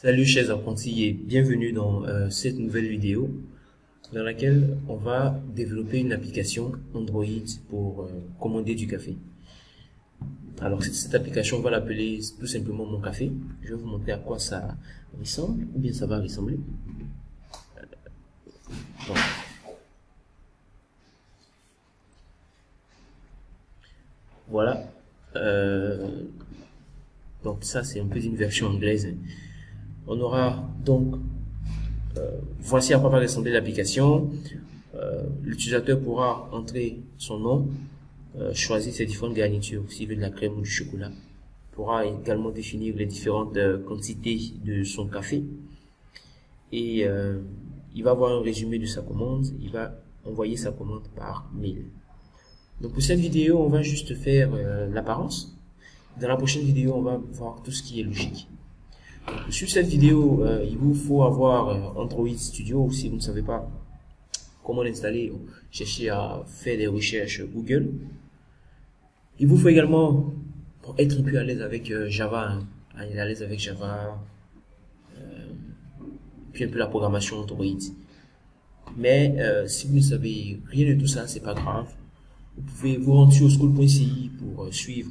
Salut chers apprentis et bienvenue dans cette nouvelle vidéo dans laquelle on va développer une application Android pour commander du café. Alors cette application, on va l'appeler tout simplement Mon Café. Je vais vous montrer à quoi ça ressemble, ou bien ça va ressembler. Bon. Voilà. Donc ça c'est un peu une version anglaise. On aura donc, voici à quoi va ressembler l'application. L'utilisateur pourra entrer son nom, choisir ses différentes garnitures, s'il veut de la crème ou du chocolat. Il pourra également définir les différentes quantités de son café. Et il va avoir un résumé de sa commande. Il va envoyer sa commande par mail. Donc pour cette vidéo, on va juste faire l'apparence. Dans la prochaine vidéo, on va voir tout ce qui est logique. Sur cette vidéo, il vous faut avoir Android Studio. Si vous ne savez pas comment l'installer, cherchez à faire des recherches Google. Il vous faut également, pour être plus à l'aise avec Java, à l'aise avec Java, puis un peu la programmation Android. Mais si vous ne savez rien de tout ça, c'est pas grave. Vous pouvez vous rendre sur school.ci pour suivre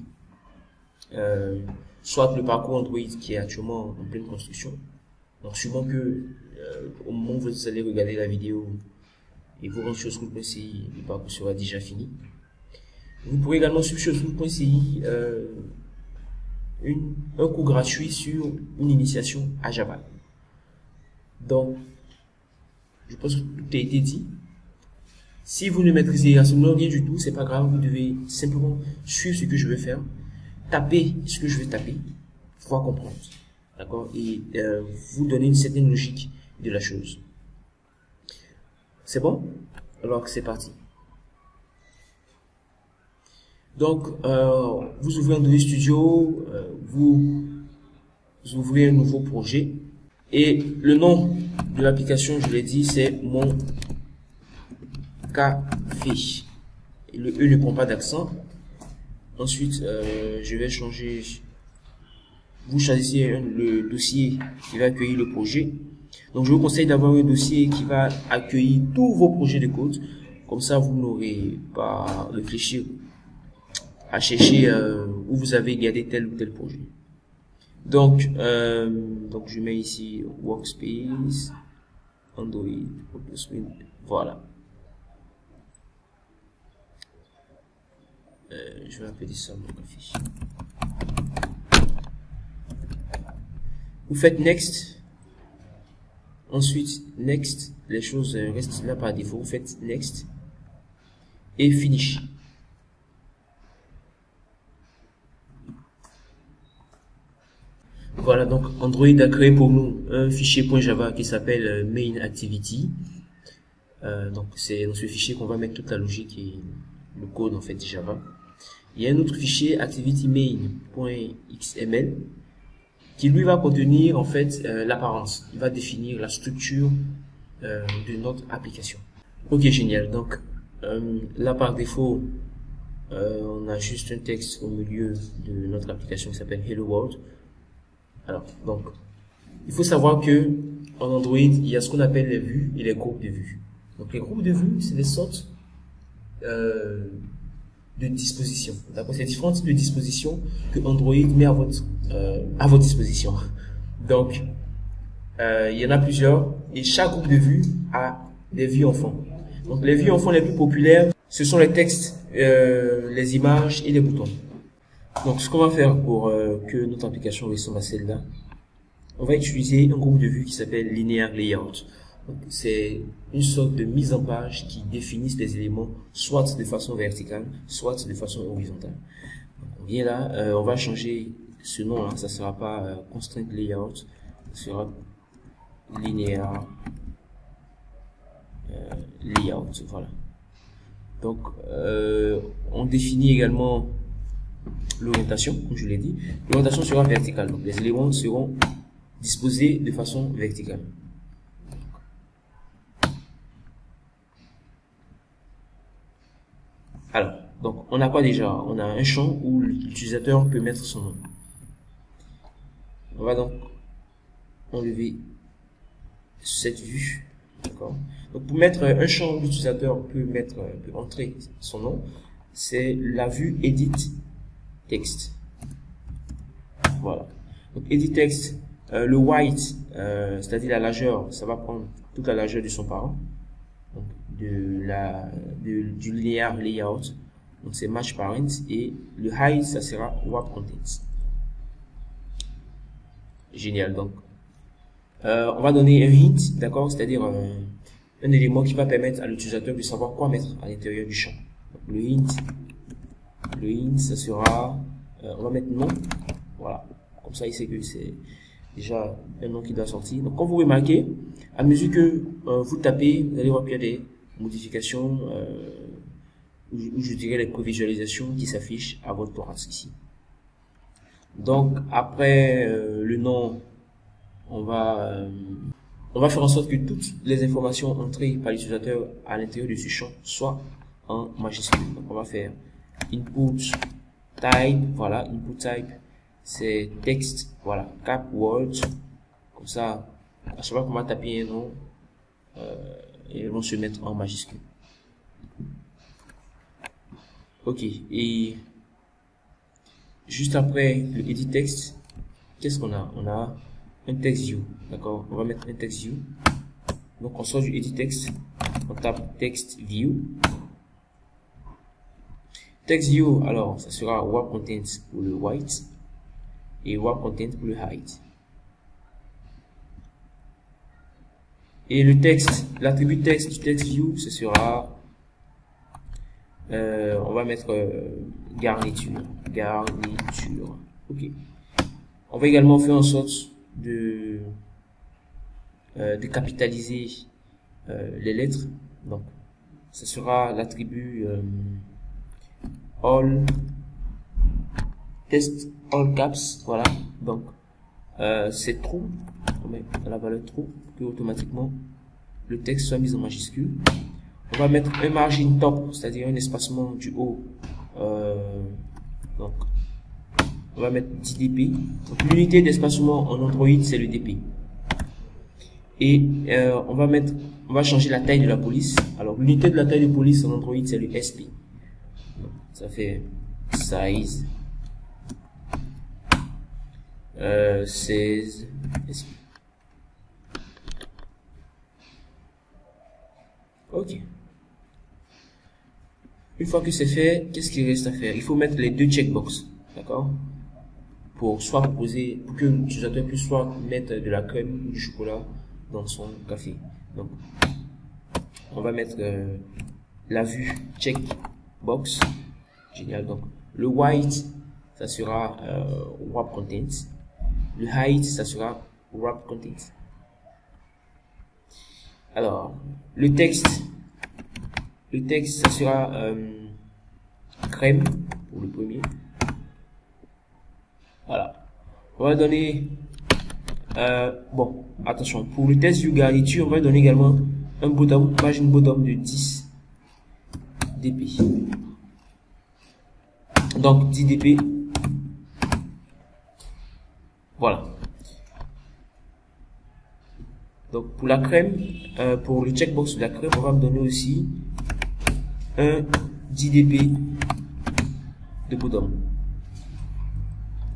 soit le parcours Android qui est actuellement en pleine construction. Donc sûrement que au moment où vous allez regarder la vidéo et vous rendre sur school.ci, le parcours sera déjà fini. Vous pourrez également suivre sur school.ci un cours gratuit sur une initiation à Java. Donc je pense que tout a été dit. Si vous ne maîtrisez absolument rien du tout, c'est pas grave, vous devez simplement suivre ce que je vais faire. Taper ce que je vais taper, faut comprendre, d'accord, et vous donner une certaine logique de la chose. C'est bon? Alors c'est parti. Donc vous ouvrez Android Studio, vous ouvrez un nouveau projet et le nom de l'application, je l'ai dit, c'est Mon Café. Et le E ne prend pas d'accent. Ensuite, je vais changer, vous choisissez le dossier qui va accueillir le projet. Donc, je vous conseille d'avoir un dossier qui va accueillir tous vos projets de code. Comme ça, vous n'aurez pas à réfléchir, à chercher où vous avez gardé tel ou tel projet. Donc, je mets ici Workspace, Android, voilà. Je vais appeler ça Mon Café. Vous faites Next. Ensuite, Next. Les choses restent là par défaut. Vous faites Next. Et Finish. Voilà, donc Android a créé pour nous un fichier .java qui s'appelle Main Activity. Donc c'est dans ce fichier qu'on va mettre toute la logique et le code en fait Java. Il y a un autre fichier activity_main.xml qui lui va contenir en fait l'apparence. Il va définir la structure de notre application. Ok, génial. Donc là par défaut, on a juste un texte au milieu de notre application qui s'appelle Hello World. Alors donc, il faut savoir que en Android, il y a ce qu'on appelle les vues et les groupes de vues. Donc les groupes de vues, c'est des sortes de disposition. D'accord, c'est différents types de dispositions que Android met à votre disposition. Donc, il y en a plusieurs et chaque groupe de vues a des vues enfants. Donc, les vues enfants les plus populaires, ce sont les textes, les images et les boutons. Donc, ce qu'on va faire pour que notre application ressemble à celle-là, on va utiliser un groupe de vues qui s'appelle Linear Layout. C'est une sorte de mise en page qui définissent les éléments soit de façon verticale, soit de façon horizontale. On vient là, on va changer ce nom là, ça sera pas constraint layout, ça sera linéaire layout, voilà. Donc on définit également l'orientation, comme je l'ai dit. L'orientation sera verticale, donc les éléments seront disposés de façon verticale. Alors, donc, on a quoi déjà? On a un champ où l'utilisateur peut mettre son nom. On va donc enlever cette vue. D'accord. Donc pour mettre un champ où l'utilisateur peut entrer son nom, c'est la vue edit text. Voilà. Donc edit text, le white, c'est-à-dire la largeur, ça va prendre toute la largeur de son parent. Donc du linear layout. Donc c'est match parent, et le height, ça sera wrap content. Génial. Donc on va donner un hint, d'accord, c'est-à-dire un élément qui va permettre à l'utilisateur de savoir quoi mettre à l'intérieur du champ. Donc, le hint, ça sera, on va mettre nom, voilà, comme ça il sait que c'est déjà un nom qui doit sortir. Donc comme vous remarquez, à mesure que vous tapez, vous allez voir qu'il y a des modifications, ou je dirais les prévisualisations qui s'affichent à votre torrent ici. Donc après le nom, on va faire en sorte que toutes les informations entrées par l'utilisateur à l'intérieur de ce champ soient en majuscule. Donc on va faire input type, voilà, input type c'est texte, voilà, cap word, comme ça à chaque fois qu'on va taper un nom, ils vont se mettre en majuscule. Ok, et juste après le edit text, qu'est-ce qu'on a? On a un text view, d'accord, on va mettre un text view. Donc on sort du edit text, on tape text view. Text view, alors ça sera wrap content pour le white et wrap content pour le height. Et le texte, l'attribut texte du text view, ce sera, on va mettre garniture. Ok, on va également faire en sorte de capitaliser les lettres. Donc ce sera l'attribut all test all caps, voilà. Donc c'est true, on met la valeur true pour que automatiquement le texte soit mis en majuscule. On va mettre un margin top, c'est à dire un espacement du haut, donc on va mettre 10 dp. Donc l'unité d'espacement en Android, c'est le dp. Et on va changer la taille de la police. Alors l'unité de la taille de police en Android, c'est le sp. Ça fait size 16 sp. Ok. Une fois que c'est fait, qu'est-ce qu'il reste à faire? Il faut mettre les deux checkbox, d'accord, pour que l'utilisateur puisse soit mettre de la crème ou du chocolat dans son café. Donc on va mettre la vue checkbox. Génial. Donc le white, ça sera wrap content, le height, ça sera wrap content. Alors le texte, ça sera crème pour le premier. Voilà, on va donner bon, attention, pour le test du garniture, on va donner également un bottom, margin bottom de 10 dp. Donc 10 dp. Voilà. Donc pour la crème, pour le checkbox de la crème, on va me donner aussi un 10 dp de bottom.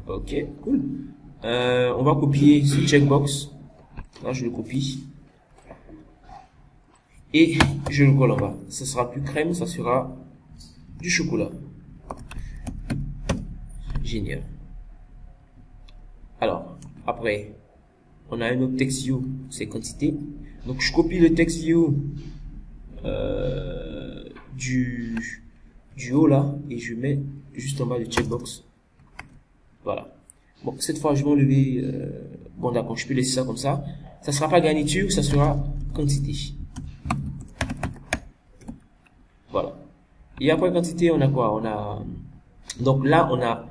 Ok, cool. On va copier ce checkbox. Là, je le copie. Et je le colle en bas. Ça sera plus crème, ça sera du chocolat. Génial. Alors, après, on a un autre text view, c'est quantité. Donc, je copie le text view du haut là, et je mets juste en bas le checkbox. Voilà. Bon, cette fois, je vais enlever, bon, d'accord, je peux laisser ça comme ça. Ça sera pas garniture, ça sera quantité. Voilà. Et après quantité, on a quoi? On a, donc là, on a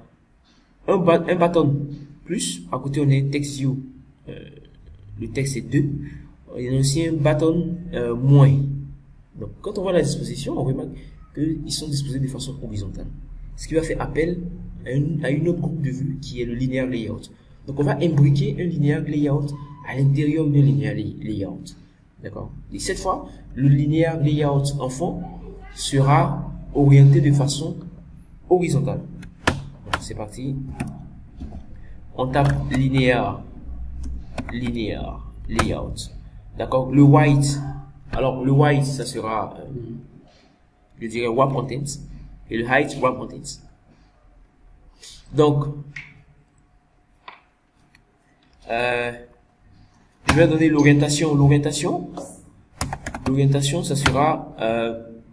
un button plus. À côté, on a text view. Le texte est 2. Il y a aussi un button moins. Donc, quand on voit la disposition, on remarque qu'ils sont disposés de façon horizontale. Ce qui va faire appel à une autre groupe de vues qui est le linear layout. Donc on va imbriquer un linear layout à l'intérieur de Linear Layout. D'accord? Et cette fois, le Linear Layout en fond sera orienté de façon horizontale. C'est parti. On tape Linear Layout. D'accord? Le white. Alors, le white, ça sera, je dirais, wrap content. Et le height, wrap content. Donc, je vais donner l'orientation. L'orientation, ça sera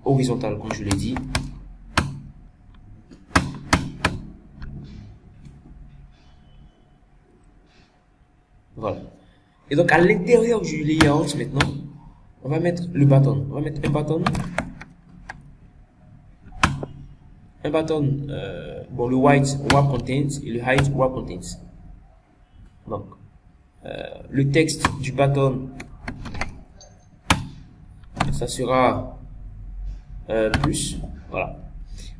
horizontale, comme je l'ai dit. Voilà. Et donc, à l'intérieur du layout, maintenant, on va mettre le button. On va mettre un button. Un button, bon, le white, wrap content, et le height, wrap content. Donc, le texte du button, ça sera plus. Voilà.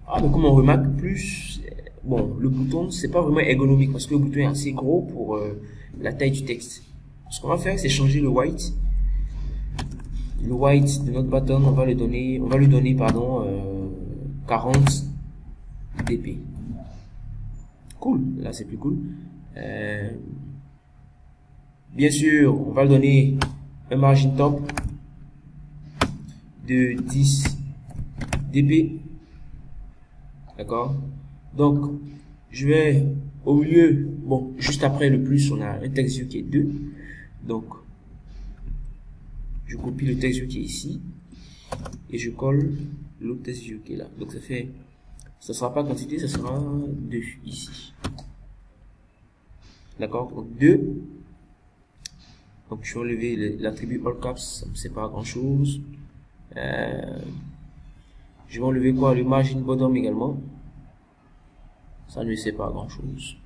Ah, mais comme on remarque, plus, bon, le bouton, c'est pas vraiment ergonomique parce que le bouton est assez gros pour la taille du texte. Ce qu'on va faire, c'est changer le white. Le white de notre button, on va lui donner, pardon, 40 dp. Cool, là c'est plus cool. Bien sûr, on va lui donner un margin top de 10 dp. D'accord? Donc, je vais au milieu, bon, juste après le plus, on a un text view qui est 2. Donc, je copie le text view qui est ici et je colle l'autre text view qui est là. Donc ça fait, ça sera pas quantité, ça sera 2 ici. D'accord? Donc 2. Donc je vais enlever l'attribut all caps, ça ne sert pas à grand chose. Je vais enlever quoi? Le margin bottom également. Ça ne sert pas à grand chose.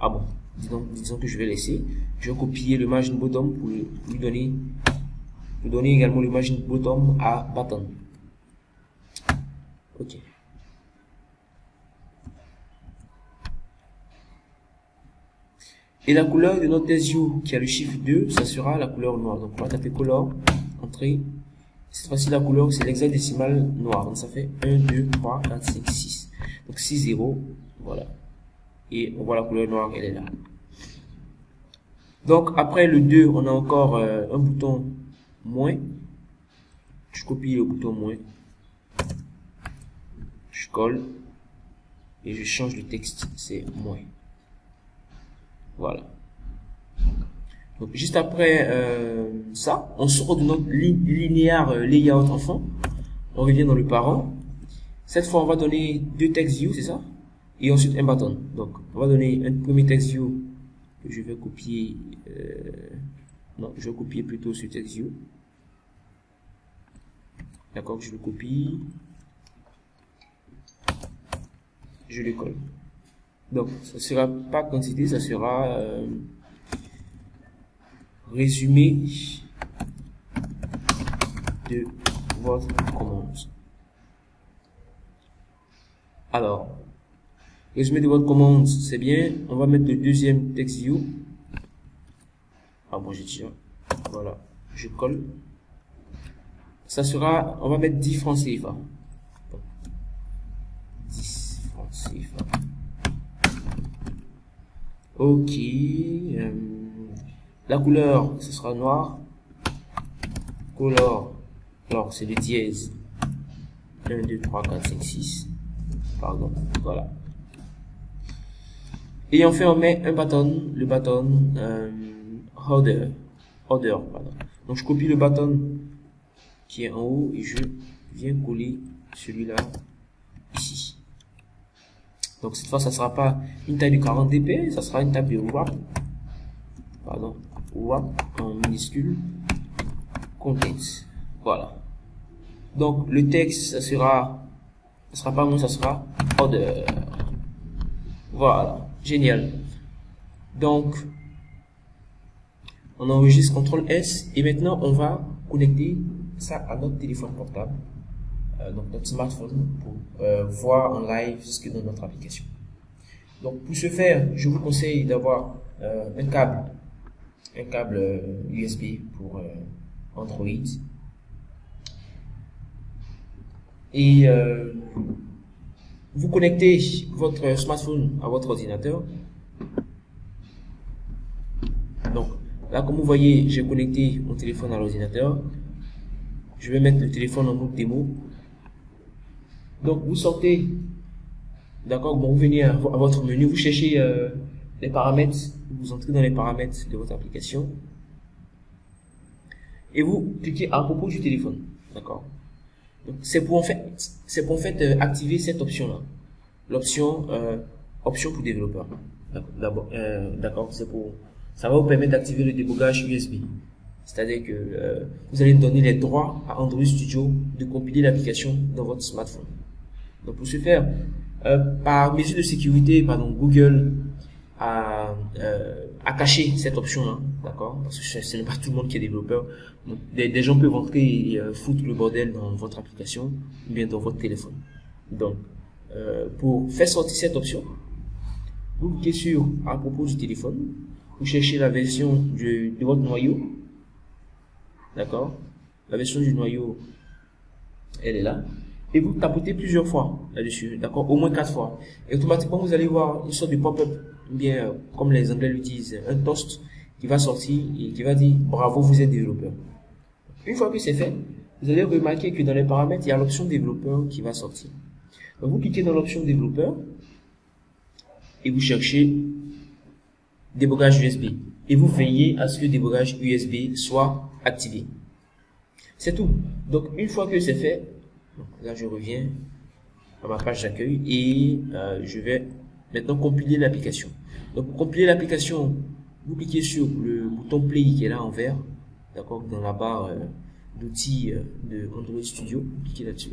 Ah bon, disons que je vais laisser. Je vais copier le margin bottom pour lui donner. Vous donnez également le margin bottom à button. Ok. Et la couleur de notre text view qui a le chiffre 2, ça sera la couleur noire. Donc on va taper color, entrée. Cette fois-ci, la couleur, c'est l'hexadécimal noir. Donc ça fait 1, 2, 3, 4, 5, 6. Donc 6, 0. Voilà. Et on voit la couleur noire, elle est là. Donc après le 2, on a encore un bouton moins, je copie le bouton moins, je colle et je change le texte, c'est moins. Voilà. Donc juste après ça, on sort de notre linéaire layout en fond, on revient dans le parent. Cette fois on va donner 2 text view, c'est ça, et ensuite un button. Donc on va donner un premier text view que je vais copier, non, je vais copier plutôt ce text view. D'accord, je le copie, je le colle. Donc, ça sera pas quantité, ça sera résumé de votre commande. Alors, résumé de votre commande, c'est bien. On va mettre le deuxième text view. Ah bon, je tire. Voilà, je colle. Ça sera, on va mettre 10 francs CFA. 10 francs CFA. Ok. La couleur, ce sera noir. Color. Alors, c'est le dièse. 1, 2, 3, 4, 5, 6. Pardon. Voilà. Et enfin, on met un button. Le button, order. Order, pardon. Donc, je copie le button qui est en haut et je viens coller celui-là ici. Donc cette fois ça sera pas une taille de 40 dp, ça sera une taille de wrap, pardon, wrap en minuscule content. Voilà. Donc le texte, ça sera pas moins, ça sera order. Voilà, génial. Donc on enregistre CTRL S et maintenant on va connecter ça à notre téléphone portable, donc notre smartphone, pour voir en live ce que donne notre application. Donc pour ce faire, je vous conseille d'avoir un câble un câble USB pour Android. Et vous connectez votre smartphone à votre ordinateur. Donc là, comme vous voyez, j'ai connecté mon téléphone à l'ordinateur. Je vais mettre le téléphone en mode démo. Donc vous sortez, d'accord, bon, vous venez à votre menu, vous cherchez les paramètres, vous entrez dans les paramètres de votre application et vous cliquez à propos du téléphone, d'accord. Donc c'est pour en fait, activer cette option là, l'option option pour développeur. D'accord, c'est pour, ça va vous permettre d'activer le débogage USB. C'est-à-dire que vous allez donner les droits à Android Studio de compiler l'application dans votre smartphone. Donc pour ce faire, par mesure de sécurité, pardon, Google a caché cette option-là, d'accord, parce que ce n'est pas tout le monde qui est développeur. Donc, des gens peuvent entrer et foutre le bordel dans votre application ou bien dans votre téléphone. Donc pour faire sortir cette option, vous cliquez sur à propos du téléphone, vous cherchez la version de votre noyau. D'accord, la version du noyau, elle est là. Et vous tapotez plusieurs fois là-dessus, d'accord, au moins 4 fois. Et automatiquement, vous allez voir une sorte de pop-up, bien comme les Anglais le disent, un toast qui va sortir et qui va dire « Bravo, vous êtes développeur ». Une fois que c'est fait, vous allez remarquer que dans les paramètres, il y a l'option « Développeur » qui va sortir. Donc, vous cliquez dans l'option « Développeur » et vous cherchez « Débogage USB ». Et vous veillez à ce que le débogage USB soit activé. C'est tout. Donc, une fois que c'est fait, donc là je reviens à ma page d'accueil et je vais maintenant compiler l'application. Donc, pour compiler l'application, vous cliquez sur le bouton Play qui est là en vert, d'accord, dans la barre d'outils de Android Studio. Vous cliquez là-dessus.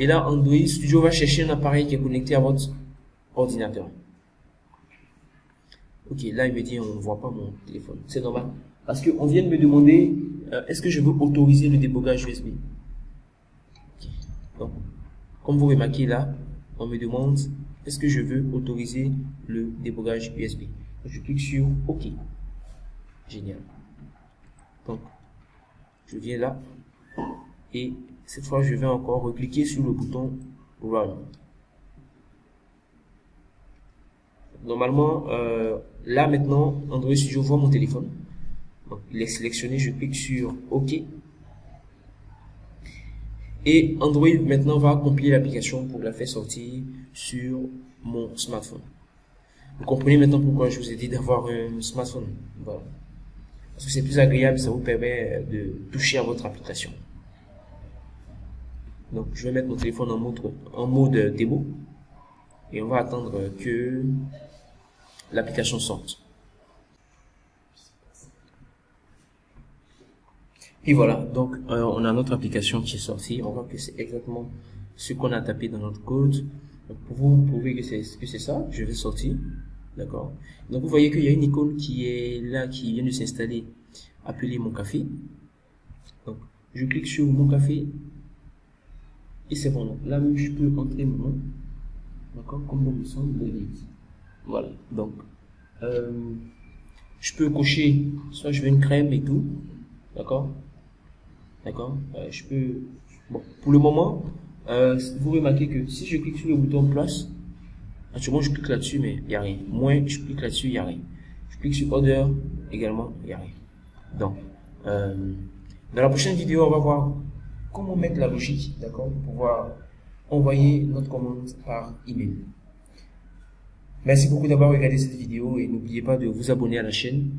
Et là, Android Studio va chercher un appareil qui est connecté à votre ordinateur. Ok, là il me dit on ne voit pas mon téléphone, c'est normal. Parce qu'on vient de me demander est-ce que je veux autoriser le débogage USB. Okay. Donc, comme vous remarquez là, on me demande est-ce que je veux autoriser le débogage USB. Donc, je clique sur OK. Génial. Donc, je viens là et cette fois je vais encore recliquer sur le bouton Run. Normalement, là maintenant, Android Studio voit mon téléphone. Donc, il est sélectionné, je clique sur OK. Et Android maintenant va compiler l'application pour la faire sortir sur mon smartphone. Vous comprenez maintenant pourquoi je vous ai dit d'avoir un smartphone. Voilà. Parce que c'est plus agréable, ça vous permet de toucher à votre application. Donc, je vais mettre mon téléphone en mode démo. Et on va attendre que l'application sorte. Et voilà, donc on a notre application qui est sortie. On voit que c'est exactement ce qu'on a tapé dans notre code. Donc, pour vous prouver que c'est ça, je vais sortir. D'accord. Donc vous voyez qu'il y a une icône qui est là, qui vient de s'installer, appelée Mon Café. Donc je clique sur Mon Café. Et c'est bon. Donc, là, je peux entrer mon nom. D'accord, comme bon me semble. Voilà, donc je peux cocher soit je veux une crème et tout, d'accord, je peux, bon, pour le moment vous remarquez que si je clique sur le bouton place, actuellement je clique là dessus mais il n'y a rien, moins je clique là dessus il n'y a rien, je clique sur order également il n'y a rien. Donc dans la prochaine vidéo on va voir comment mettre la logique, d'accord, pour pouvoir envoyez notre commande par email. Merci beaucoup d'avoir regardé cette vidéo et n'oubliez pas de vous abonner à la chaîne.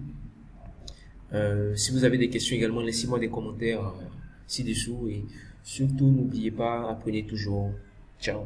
Si vous avez des questions également, laissez-moi des commentaires ci-dessous et surtout n'oubliez pas, apprenez toujours. Ciao.